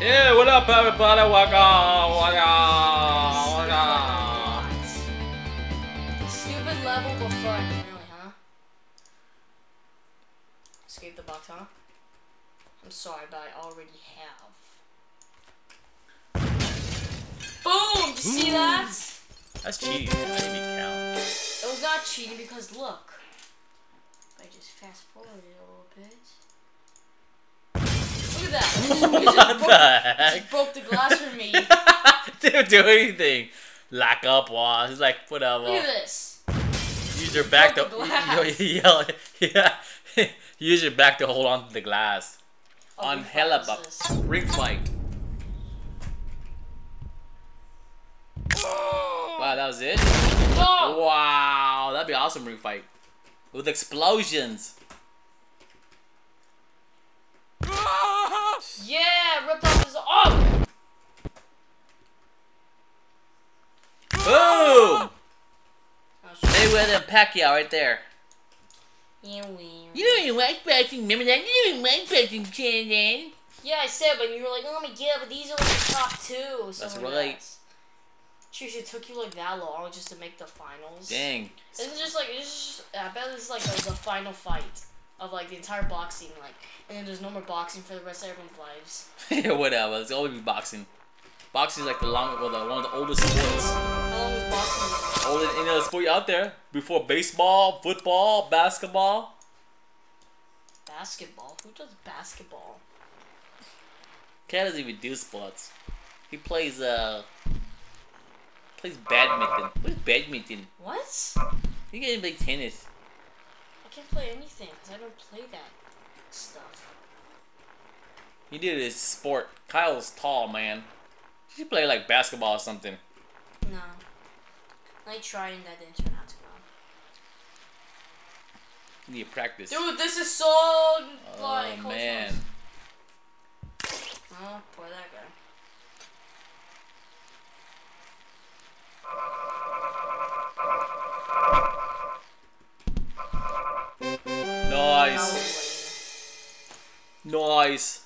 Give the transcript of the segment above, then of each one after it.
Yeah, what up, everybody? Welcome. Stupid level before, really, huh? Escape the box, huh? I'm sorry, but I already have. Boom! Did you see that? That's cheating. That didn't count. It was not cheating because look. I just fast forwarded a little bit. Look at that. What the heck? Just broke the glass for me. Didn't do anything. Lock up walls. It's like, whatever. Look at this. Use your back to... Use your back to hold on to the glass. Oh, on Hellabuck. Ring fight. Wow, that was it? Whoa. Wow, that'd be an awesome ring fight. With explosions. Yeah, ripped off his arm. Boom! Mayweather and Pacquiao right there. Yeah, you don't even like boxing, remember that? You don't even like boxing, Shannon. Yeah, I said, but you were like, oh my god, but these are like the top two. That's right. Jeez, it took you like that long just to make the finals. Dang. I bet this is like the final fight of like the entire boxing, like, and then there's no more boxing for the rest of everyone's lives. Yeah, whatever. It's always be boxing. Boxing is like the one of the oldest sports. How long is boxing? Older than any other sport out there. Before baseball, football, basketball. Basketball? Who does basketball? Cat doesn't even do sports. He plays plays badminton. What is badminton? What? You can't even play tennis. I can't play anything because I don't play that stuff. You do this sport. Kyle's tall, man. She should play like basketball or something. No. I tried and that didn't turn out too well. You need to practice. Dude, this is so... Oh, like, man. Oh, poor that guy. Nice. Nice.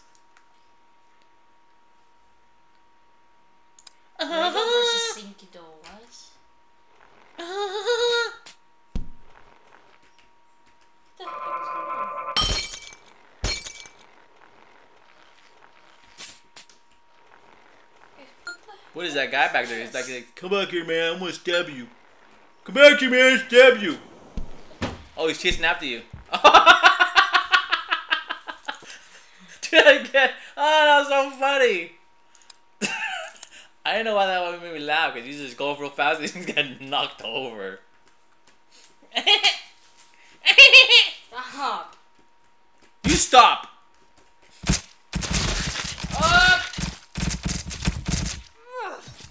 What is that guy back there? He's like, come back here, man. I'm gonna stab you. Come back here, man. Stab you. Oh, he's chasing after you. Do that again. Oh, that was so funny. I didn't know why that one made me laugh because he's just going real fast and he's getting knocked over. Stop. You stop.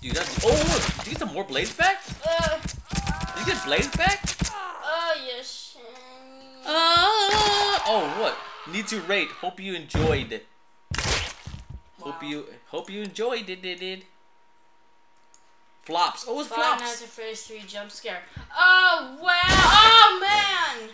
Dude, that's. Oh, did you get some more blades back? Did you get blades back? Oh, yes. Oh, what? Need to rate. Hope you enjoyed it. Wow. Hope you enjoyed it. Flops. Oh, it's flops. Five Nights at Freddy's 3 jump scare. Oh wow! Oh man!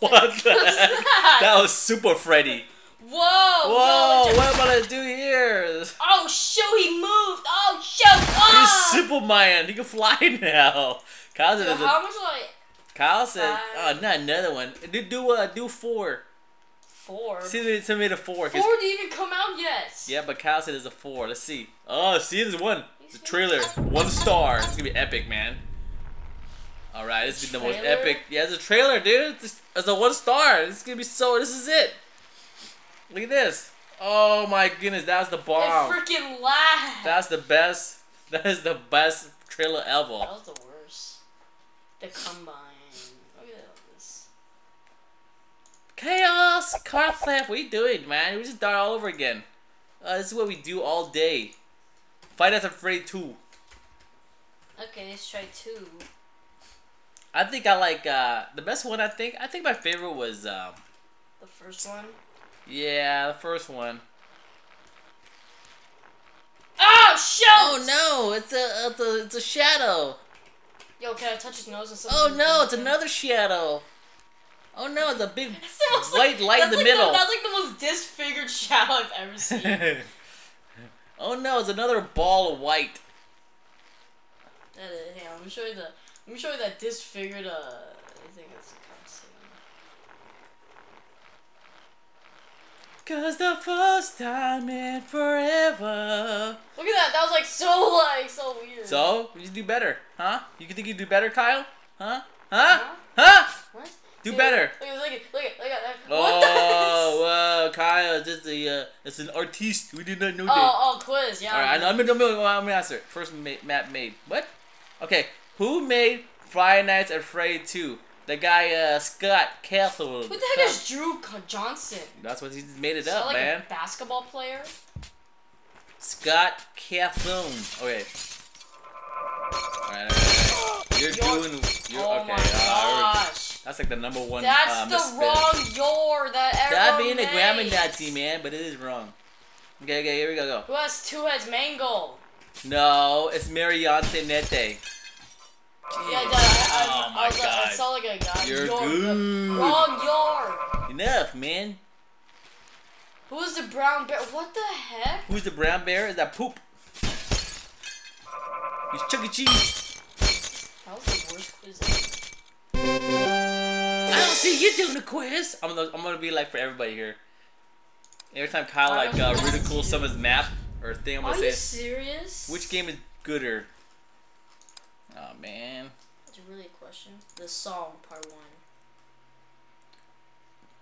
What the heck? That was Super Freddy. Whoa! Whoa! What am I gonna do here? Oh shoot! He moved. Oh shoot! Oh! He's Superman. He can fly now. Kyle said, dude, how much like? Kyle said, "Oh, not another one. Do 4." 4. See, it's made a 4. 4 didn't even come out yet. Yeah, but Kyle said it's a 4. Let's see. Oh, see, there's one. The trailer, 1 star. It's gonna be epic, man. All right, this is gonna be the most epic. Yeah, it's a trailer, dude. It's a 1 star. This is gonna be so. This is it. Look at this. Oh my goodness, that's the bomb. It freaking laughed. That's the best. That is the best trailer ever. That was the worst. The combine. Chaos! Car theft! What are you doing, man? We just die all over again. This is what we do all day. Five Nights at Freddy's 2. Okay, let's try 2. I think I like, the best one I think my favorite was, the first one? Yeah, the first one. Oh, shoot! Oh no, it's a shadow. Yo, can I touch his nose or something? Oh no, it's another shadow. Oh no, the big white light in the middle. That's like the most disfigured shadow I've ever seen. Oh no, it's another ball of white. That is, hang on, let me show you that disfigured I think that's constant. Cause the first time in forever. Look at that, that was like so weird. So you do better, huh? You think you do better, Kyle? Huh? Huh? Huh? What? Do better. Look at that. Oh, wow, Kyle, it's an artiste. We did not know that. Oh, quiz, yeah. All right, I'm gonna answer it. First map made. What? Okay, who made Five Nights at Freddy's 2? The guy, Scott Cawthon. Who the heck is Drew Johnson? That's what he made it up, man. A basketball player? Scott Cawthon. Okay. Alright. You're oh okay. My gosh. That's like the number one. That's the wrong your that ever. That being made. A grammadaddy, man, but it is wrong. Okay, okay, here we go. Who has two heads? Mango. No, it's Mariante Nete. Yeah, I saw like a guy. You're good. Wrong yard. Enough, man. Who's the brown bear? What the heck? Who's the brown bear? Is that poop? It's Chuck E. Cheese. That was the worst quiz ever. I don't see you doing the quiz. I'm gonna be like for everybody here. Every time Kyle like ridicules some of his map or thing, I'm gonna say. Are you serious? Which game is gooder? Oh man. That's really a question. The song, part 1.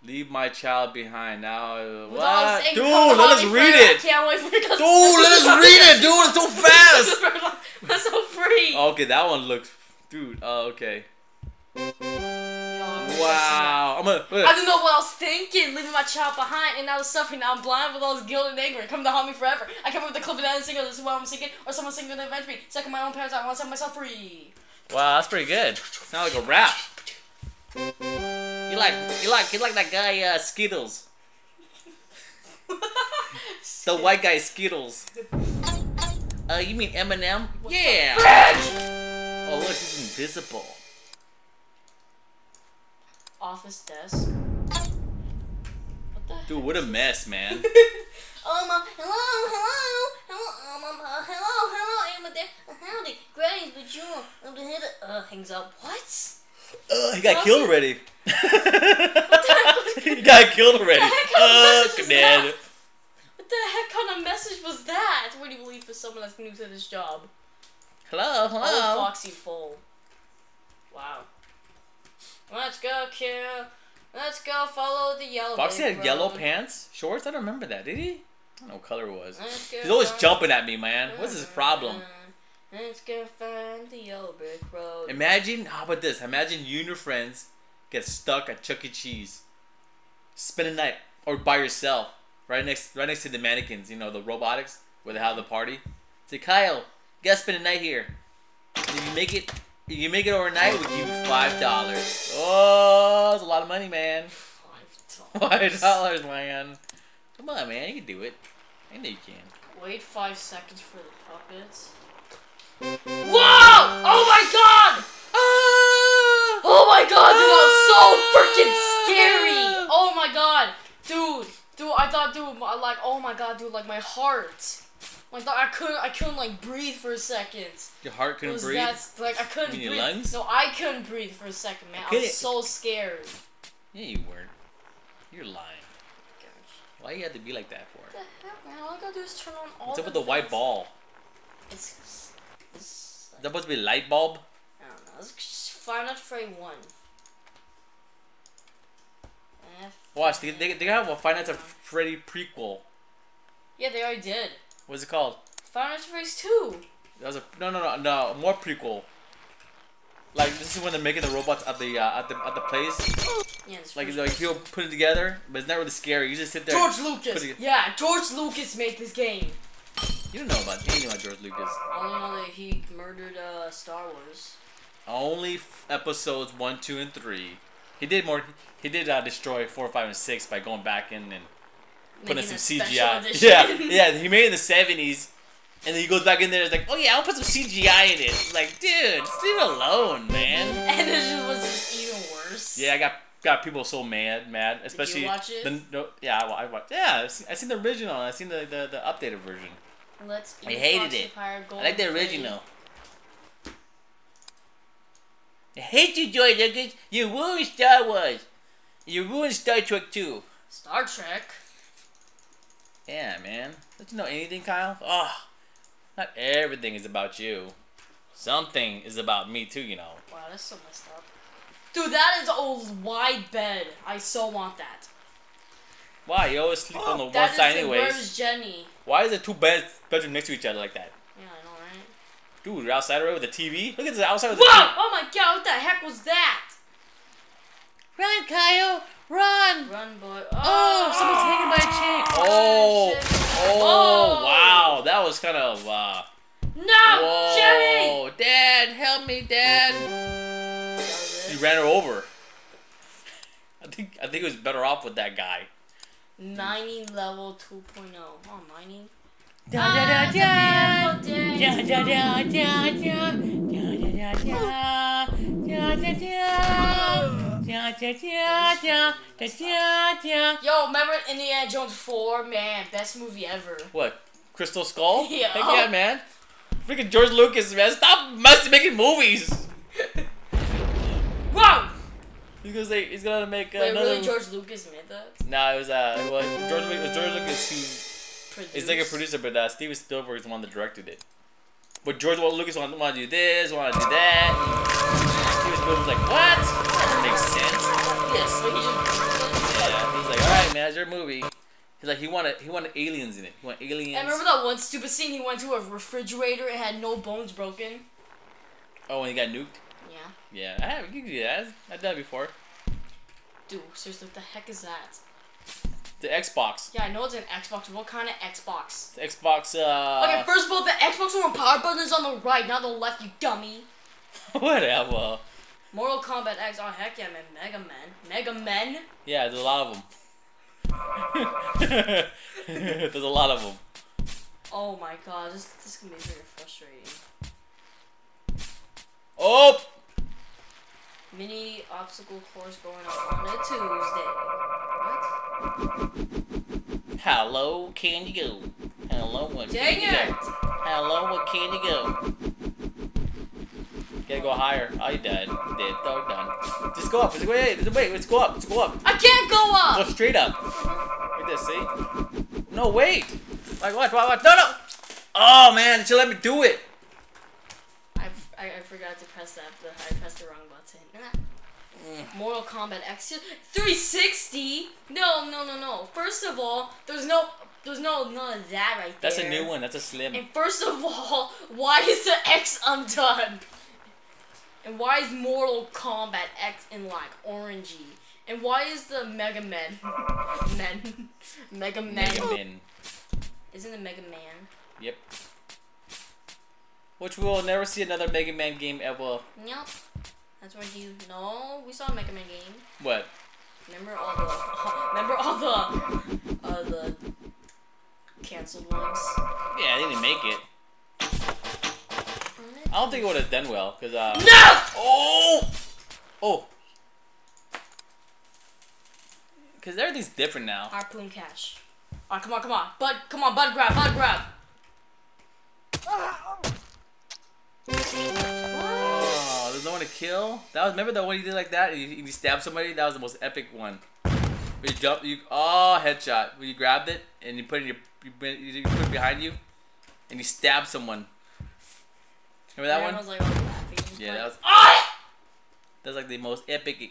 Leave my child behind. Now, what? Dude, let us read it. I can't wait for it. Dude, let us read it, dude. It's so fast. That's so free. Okay, that one looks, dude. Oh, okay. Wow. I don't know what I was thinking. Leaving my child behind, and I was suffering. Now I'm blind with all this guilt and anger. Come to haunt me forever. I come up with the clip of that single. This is what I'm singing, or someone singing an adventure. Second, my own parents. I want to set myself free. Wow, that's pretty good. Sounds like a rap. You like that guy Skittles. The white guy Skittles. You mean Eminem? What yeah. Oh look, he's invisible. Office desk. What the heck? Dude, what a mess, man. Hello, howdy, Granny, would you? Hangs up. What? He got killed already. He got killed already. What the heck kind of message was that? What do you leave for someone that's new to this job? Hello, hello. Oh, Foxy Foal. Wow. Let's go, Q. Let's go follow the yellow. Foxy had yellow pants? Shorts? I don't remember that, did he? I don't know what color it was. He's always jumping at me, man. What's his problem? Let's go find the yellow brick road. Imagine, how about this? Imagine you and your friends get stuck at Chuck E. Cheese. Spend a night, or by yourself, right next to the mannequins, you know, the robotics, where they have the party. Say, Kyle, you gotta spend a night here. If you make it overnight, we'll give you $5. Oh, that's a lot of money, man. $5. $5, man. Come on, man, you can do it. I know you can. Wait 5 seconds for the puppets. Whoa! Oh my god! Oh my god, dude, that was so freaking scary! Oh my god, dude, I thought, dude, like, oh my god, dude, like my heart, like I couldn't like breathe for a second. Your heart couldn't breathe. That's like I couldn't breathe. Your lungs? No, I couldn't breathe for a second, man. I was so scared. Yeah, you weren't. You're lying. Gosh. Why you had to be like that for? What the heck, man? All I gotta do is turn on all. What's up with the white ball? It's. Is that supposed to be light bulb? I don't know. Let's just find out frame 1. Watch, they have a Five Nights at Freddy prequel. Yeah, they already did. What's it called? Five Nights at Freddy's 2. That was a no more prequel. Like this is when they're making the robots at the place. Yeah, like he'll put it together, but it's not really scary. You just sit there. George Lucas. Yeah, George Lucas made this game. You don't know about anything about George Lucas. I only know that he murdered Star Wars. Only episodes 1, 2, and 3. He did more. He did destroy 4, 5, and 6 by going back in and putting in some CGI. Edition. Yeah. He made it in the 70s, and then he goes back in there. And it's like, oh yeah, I'll put some CGI in it. It's like, dude, just leave it alone, man. And it was just even worse. Yeah, I got people so mad. Especially did you watch it? Yeah, I watched. Yeah, I seen the original. I seen the updated version. Let's eat. I hated it. I like the original. I hate you, George Lucas. You ruined Star Wars. You ruined Star Trek too. Star Trek. Yeah, man. Don't you know anything, Kyle? Oh, not everything is about you. Something is about me too, you know. Wow, that's so messed up. Dude, that is a wide bed. I so want that. Why? You always sleep on the one side anyways. Where's Jenny? Why is it two bedrooms next to each other like that? Yeah, I know, right? Dude, you're outside already with the TV? Look at the outside with the TV. Whoa! Oh my god, what the heck was that? Run, Kyle! Run! Run, boy. Oh, someone's hanging by a chain. Oh, wow. That was kind of, No! Whoa. Jenny! Oh, Dad, help me, Dad. You ran her over. I think it was better off with that guy. Mining level 2.0. Oh, mining. Da da da da. Da da da da da. Da da da da. Da da da. Da da da da. Da da da. Yo, remember Indiana Jones 4? Man, best movie ever. What? Crystal Skull? Yeah. Heck yeah, man. Freaking George Lucas, man. Stop making movies. Whoa! He's gonna make another. Wait, really? George Lucas made that? Nah, it was George Lucas who produced. It's like a producer, but Steven Spielberg is the one that directed it. But George Lucas wanted to do this, wanted to do that. Steven Spielberg was like, what? That doesn't make sense. Yes, yeah. He's like, all right, man, it's your movie. He's like, he wanted aliens in it. He wanted aliens. I remember that one stupid scene. He went to a refrigerator and had no bones broken. Oh, and he got nuked. Yeah, I haven't given you that. I've done it before. Dude, seriously, what the heck is that? The Xbox. Yeah, I know it's an Xbox. What kind of Xbox? The Xbox, Okay, first of all, the Xbox One power button is on the right, not the left, you dummy. Whatever. Mortal Kombat X. Oh, heck yeah, man. Mega Man. Mega Man? Yeah, there's a lot of them. There's a lot of them. Oh my god, this can be very frustrating. Oh! Mini obstacle course going on a Tuesday. What? Hello, can you go? Hello, what can you go? Hello, what can you go? Gotta go higher. Oh, you died. Dead, dog, done. Just go up. Wait, let's go up. Let's go up. I can't go up. Go straight up. Like this, see? No, wait. Like, watch. No. Oh, man, did you let me do it? I forgot to press that, but I pressed the wrong button. Mortal Kombat X 360? No. First of all, there's none of that right there. That's a new one. That's a slim. And first of all, why is the X undone? And why is Mortal Kombat X in like orangey? And why is the Mega Man? Mega Man. Isn't it Mega Man? Yep. Which we'll never see another Mega Man game ever. Nope. That's where you know we saw a Mega Man game. What? Remember all the canceled ones. Yeah, they didn't make it. I don't think it would have done well, cause no! Oh. Cause everything's different now. Harpoon cash. Alright, come on, bud grab. Oh, there's no one to kill. Remember that one you did like that? You stabbed somebody. That was the most epic one. Where you jump, headshot. Where you grabbed it and you put it in you put it behind you, and you stabbed someone. Remember that one? I was like, yeah, that was. Ah! That's like the most epic.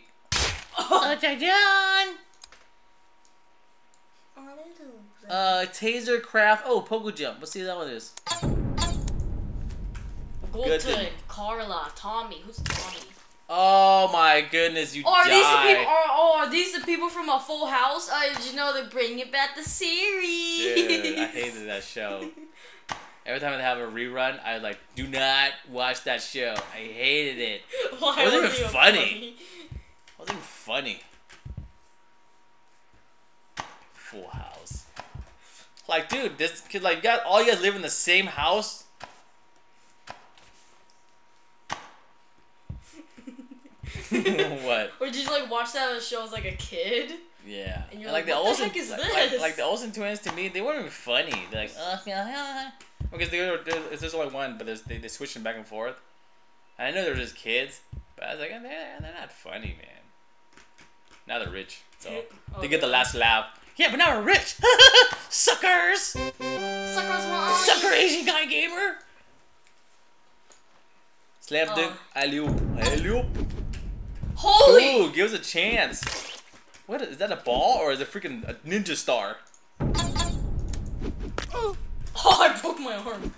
Taser craft. Oh, pogo jump. Let's see what that one is. Golden, Carla, Tommy. Who's Tommy? Oh my goodness, are these the people from a Full House? Did you know they're bringing back the series? Dude, I hated that show. Every time they have a rerun, I like do not watch that show. I hated it. Why it wasn't even funny. It wasn't even funny. Full House. Like, dude, this kid, like, you guys live in the same house. What? Or did you like watch that show as like a kid? Yeah. And you're like, what the heck is this? Like the Olsen twins, to me, they weren't even funny. They're like, Because there's only one, but they switch them back and forth. And I know they're just kids, but I was like, they're not funny, man. Now they're rich, so they get the last laugh. Yeah, but now we're rich, suckers! Sucker Asian guy gamer. Slap dunk, alley-oop. Holy! Ooh, give us a chance. What is that? A ball or is it freaking a ninja star? Oh, I broke my arm.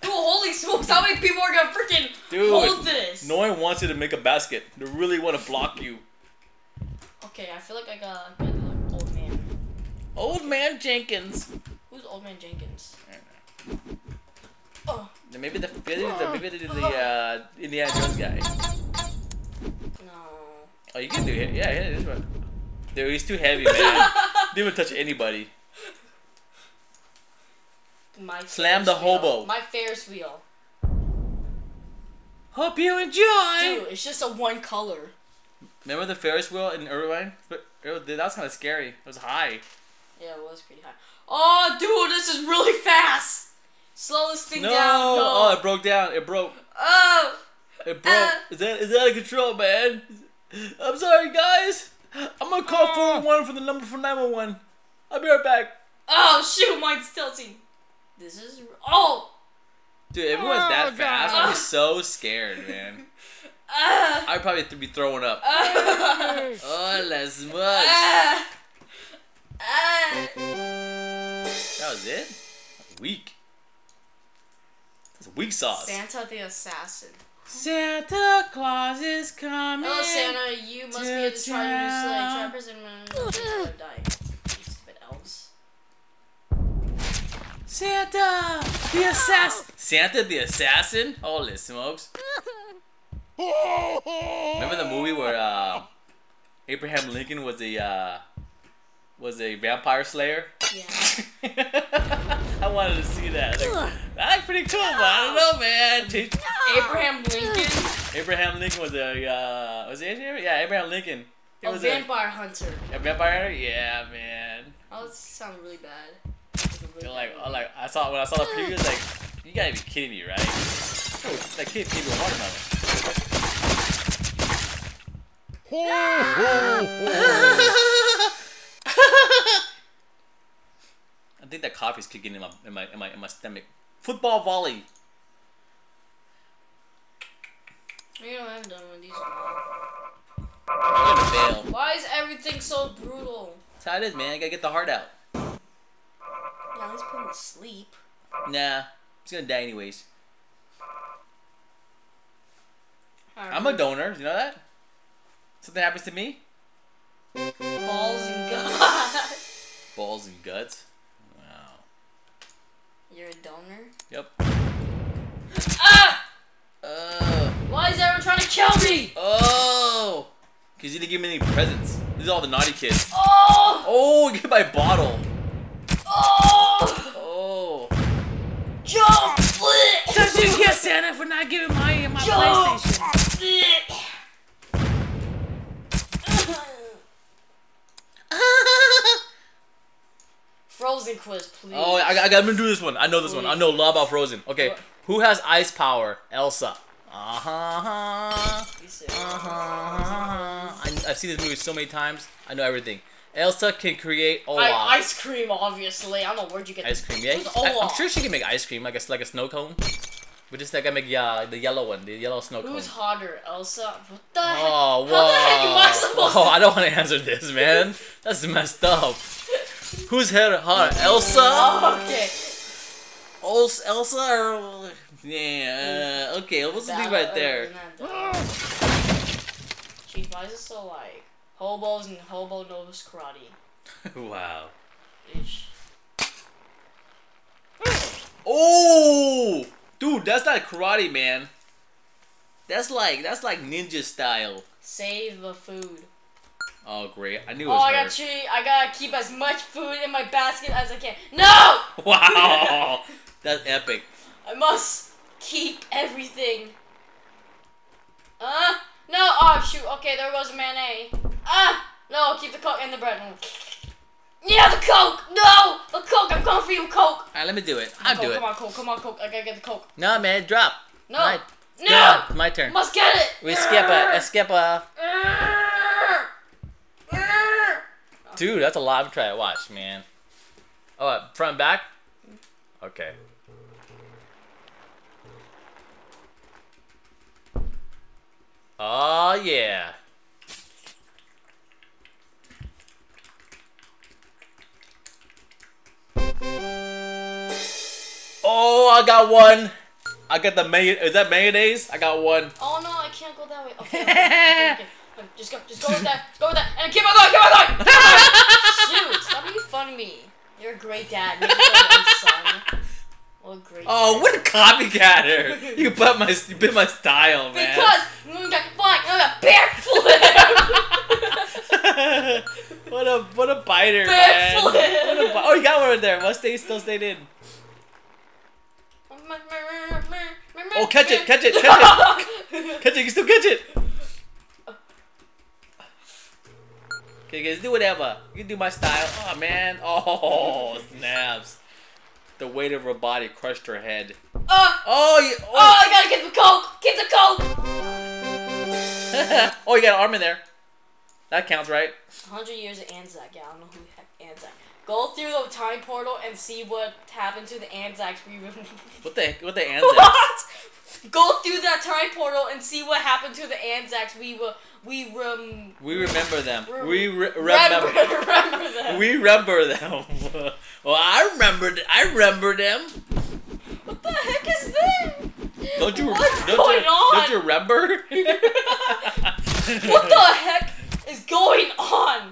Dude, holy smokes, how many people are gonna freaking hold this? No one wants you to make a basket. They really want to block you. Okay, I feel like I got like old man. Old man Jenkins. Who's old man Jenkins? I don't know. Oh. Maybe the Indiana Jones guy. No. Oh, you can do it. Yeah, yeah, this one. Dude, he's too heavy, man. Didn't even touch anybody. Slam the hobo. My Ferris wheel. Hope you enjoy. Dude, it's just a one color. Remember the Ferris wheel in Irvine? That was kind of scary. It was high. Yeah, it was pretty high. Oh, dude, this is really fast. Slow this thing down. Oh, it broke down. It broke. Oh. It broke. Is that out of control, man? I'm sorry, guys. I'm gonna call 411 for the number for 911. I'll be right back. Oh shoot, mine's tilting. This is dude, everyone's that fast. I'm so scared, man. I'd probably be throwing up. Less much. That was it? Weak. That's weak sauce. Santa the Assassin. Santa Claus is coming. Oh, Santa, you must be at the tribe of slave trappers and dying. Stupid elves. Santa the Assassin. Santa the Assassin? Holy smokes. Remember the movie where Abraham Lincoln was a vampire slayer? Yeah. I wanted to see that. Like, that's pretty cool, but I don't know, man. Abraham Lincoln. Abraham Lincoln was a was it? Yeah, Abraham Lincoln. It was vampire hunter. A vampire hunter? Yeah, man. Oh, that sounds really bad. Like when I saw the preview, was like, you gotta be kidding me, right? Oh, that kid gave me a watermelon. I think that coffee's kicking in my stomach. Football volley. You know I'm done with these. I'm gonna fail. Why is everything so brutal? That's how it is, man. I gotta get the heart out. Yeah, let's put him to sleep. Nah, he's gonna die anyways. I'm a donor. You know that? Something happens to me? Balls and guts. Balls and guts? Wow. You're a donor? Yep. Ah! Why is everyone trying to kill me? Oh! Because you didn't give me any presents. These are all the naughty kids. Oh! Oh, get my bottle. Oh! Oh. Jump! Does you get Santa for not giving my PlayStation? Frozen quiz, please. Oh, I'm gonna do this one. I know this one. I know a lot about Frozen. Okay, who has ice power? Elsa. I've seen this movie so many times. I know everything. Elsa can create Olaf. Ice cream, obviously. I don't know where'd you get ice cream. Yeah, I'm sure she can make ice cream, like a snow cone. But just like I make the yellow one, the yellow snow cone. Who's hotter, Elsa? What the heck? Oh, whoa. How the heck am I supposed to? I don't want to answer this, man. That's messed up. Who's hotter, Elsa? Oh, okay. Elsa or yeah? Okay, let's leave right there. Jeez, why is it so like hobos and hobo knows karate? Wow. Ish. Oh. Dude, that's not karate, man. That's like ninja style. Save the food. Oh great! I knew it was I got cheat. I gotta keep as much food in my basket as I can. No! Wow, that's epic. I must keep everything. No. Oh shoot. Okay, there goes mayonnaise. No, keep the coke and the bread. Yeah, the Coke! No! The Coke! I'm coming for you, Coke! Alright, let me do it. I'll do it. Come on, Coke. Come on, Coke. I gotta get the Coke. No, man. Drop. No. No! My turn. Must get it! We skip a... Dude, that's a lot of try to watch, man. Oh, front and back? Okay. Oh, yeah. Oh, I got one. I got the mayonnaise. Is that mayonnaise? I got one. Oh, no, I can't go that way. Okay, okay. Just go with that. Just go with that. And keep on going, keep on going. Shoot, stop making fun of me. You're a great dad. Make fun of my son. What a great dad. What a copycatter. You bit my style, man. Because when we got flying, I got backflip. What a biter, man. What a oh, you got one right there. Mustang still stayed in. Oh, catch it, catch it, catch it. Catch it, you can still catch it. Okay, guys, do whatever. You can do my style. Oh, man. Oh, snaps. The weight of her body crushed her head. Oh, I gotta get the Coke. Get the Coke. Oh, you got an arm in there. That counts, right? 100 years of Anzac. Yeah, I don't know who the heck Anzac. Go through the time portal and see what happened to the Anzacs. What the Anzacs? What? Go through that time portal and see what happened to the Anzacs. We remember them. We remember them. Well, I remember them. What the heck is this? Don't you remember? What the heck is going on?